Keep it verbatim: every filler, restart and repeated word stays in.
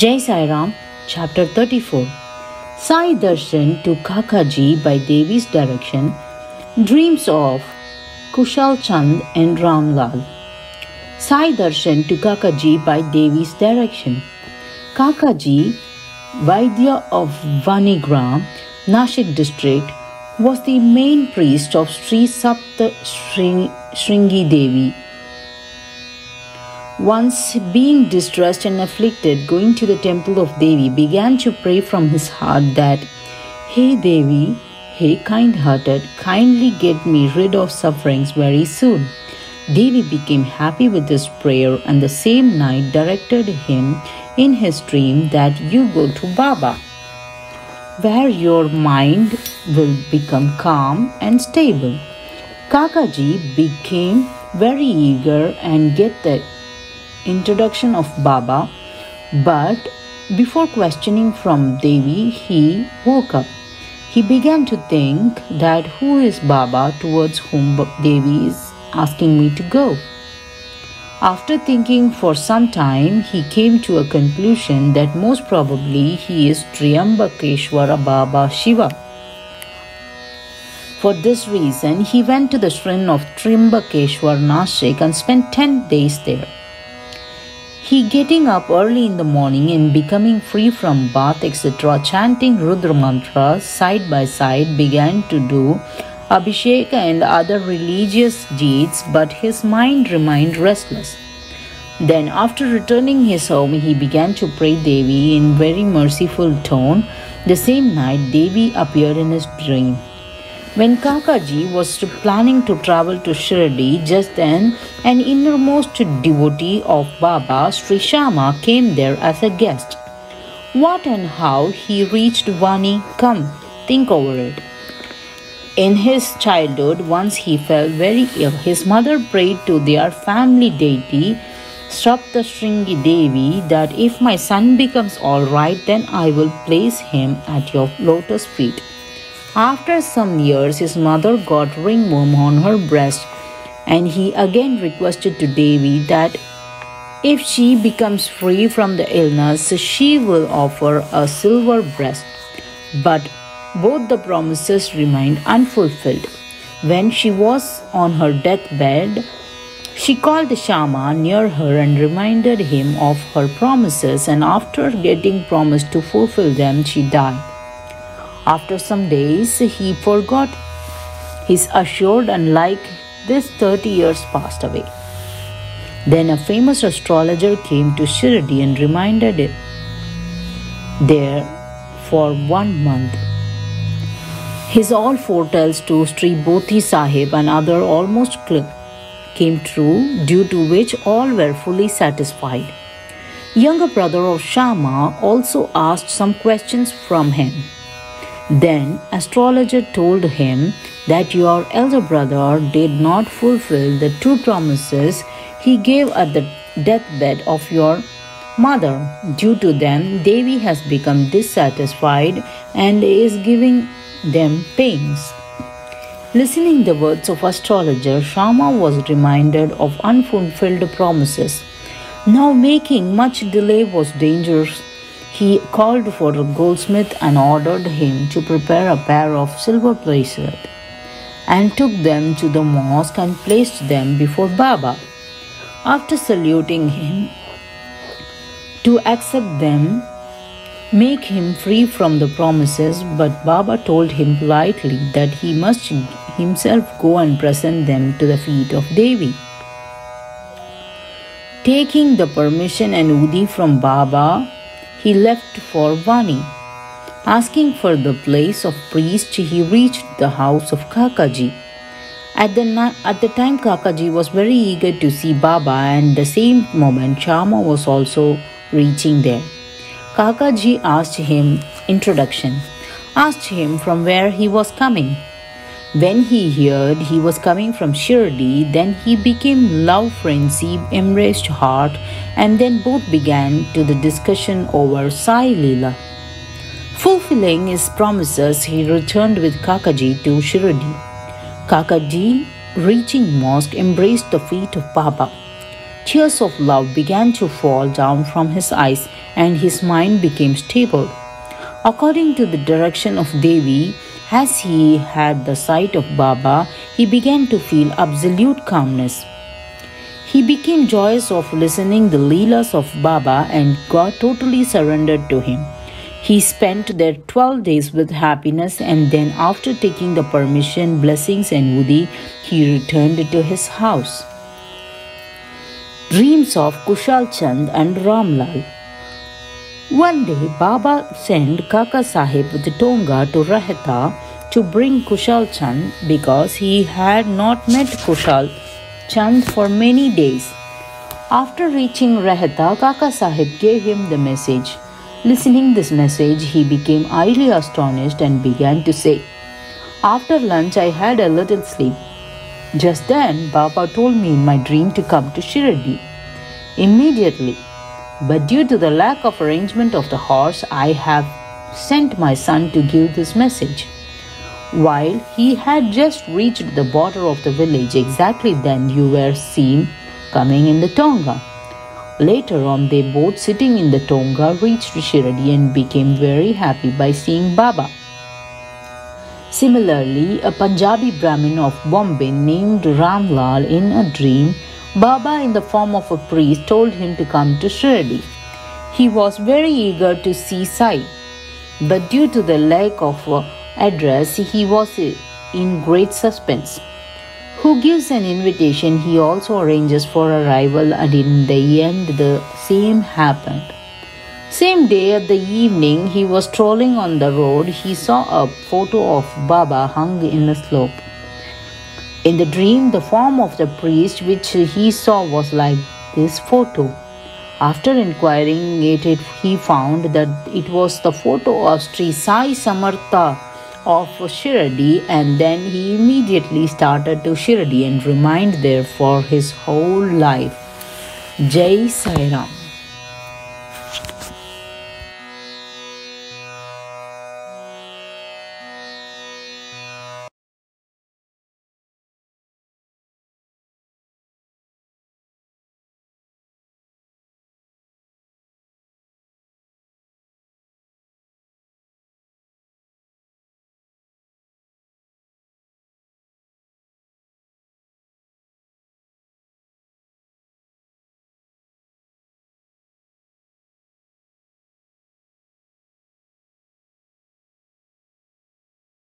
Jai Sai Ram, Chapter thirty-four. Sai Darshan to Kaka Ji by Devi's direction. Dreams of Kushal Chand and Ram Lal. Sai Darshan to Kaka Ji by Devi's direction. Kaka Ji, Vaidya of Vanigraam, Nashik district, was the main priest of Sri Sapt Shring, Shringi Devi. Once being distressed and afflicted, going to the temple of Devi, began to pray from his heart that, "Hey Devi, hey kind-hearted, kindly get me rid of sufferings very soon." Devi became happy with this prayer and the same night directed him in his dream that you go to Baba, where your mind will become calm and stable. Kaka Ji became very eager and get the introduction of Baba, but before questioning from Devi, he woke up. He began to think that who is Baba towards whom Devi is asking me to go. After thinking for some time, he came to a conclusion that most probably he is Triyambakeshwar Baba Shiva. For this reason, he went to the shrine of Triyambakeshwar Nashik and spent ten days there. He getting up early in the morning and becoming free from bath, et cetera, chanting Rudra mantra side by side, began to do Abhishek and other religious deeds, but his mind remained restless. Then, after returning his home, he began to pray Devi in very merciful tone. The same night, Devi appeared in his dream. When Kaka Ji was planning to travel to Shirdi, just then an innermost devotee of Baba, Sri Shama, came there as a guest. What and how he reached Vani? Come, think over it. In his childhood, once he fell very ill. His mother prayed to their family deity, Sapt Shringi Devi, that if my son becomes alright, then I will place him at your lotus feet. After some years, his mother got ringworm on her breast, and he again requested to Devi that if she becomes free from the illness, she will offer a silver breast. But both the promises remained unfulfilled. When she was on her deathbed, she called Shama near her and reminded him of her promises, and after getting promised to fulfill them, she died. After some days, he forgot his assured, and like this, thirty years passed away. Then a famous astrologer came to Shirdi and remained there for one month. His all foretells to Sri Boti Sahib and other almost came true, due to which all were fully satisfied. Younger brother of Shama also asked some questions from him. Then astrologer told him that your elder brother did not fulfill the two promises he gave at the deathbed of your mother. Due to them, Devi has become dissatisfied and is giving them pains. Listening the words of astrologer, Shama was reminded of unfulfilled promises. Now making much delay was dangerous. He called for a goldsmith and ordered him to prepare a pair of silver bracelets, and took them to the mosque and placed them before Baba. After saluting him to accept them, make him free from the promises, but Baba told him politely that he must himself go and present them to the feet of Devi. Taking the permission and Udi from Baba, he left for Vani. Asking for the place of priest, he reached the house of Kaka Ji. At the, at the time, Kaka Ji was very eager to see Baba, and the same moment Shama was also reaching there. Kaka Ji asked him introduction, asked him from where he was coming. When he heard he was coming from Shirdi, then he became love frenzy, embraced heart, and then both began to the discussion over Sai Leela. Fulfilling his promises, he returned with Kaka Ji to Shirdi. Kaka Ji, reaching mosque, embraced the feet of Baba. Tears of love began to fall down from his eyes, and his mind became stable. According to the direction of Devi, as he had the sight of Baba, he began to feel absolute calmness. He became joyous of listening the Leelas of Baba and got totally surrendered to him. He spent their twelve days with happiness, and then after taking the permission, blessings and Udi, he returned to his house. Dreams of Kushal Chand and Ram Lal. One day, Baba sent Kaka Sahib with the Tonga to Rahata to bring Kushal Chand because he had not met Kushal Chand for many days. After reaching Rahata, Kaka Sahib gave him the message. Listening this message, he became highly astonished and began to say, "After lunch, I had a little sleep. Just then, Baba told me in my dream to come to Shirdi immediately. But due to the lack of arrangement of the horse, I have sent my son to give this message." While he had just reached the border of the village, exactly then you were seen coming in the Tonga. Later on, they both sitting in the Tonga reached Shirdi and became very happy by seeing Baba. Similarly, a Punjabi Brahmin of Bombay named Ram Lal, in a dream, Baba in the form of a priest told him to come to Shirdi. He was very eager to see Sai, but due to the lack of address, he was in great suspense. Who gives an invitation, he also arranges for arrival, and in the end the same happened. Same day at the evening, he was strolling on the road. He saw a photo of Baba hung in a slope. In the dream, the form of the priest which he saw was like this photo. After inquiring it, it he found that it was the photo of Sri Sai Samartha of Shirdi, and then he immediately started to Shirdi and remained there for his whole life. Jai Sai Ram.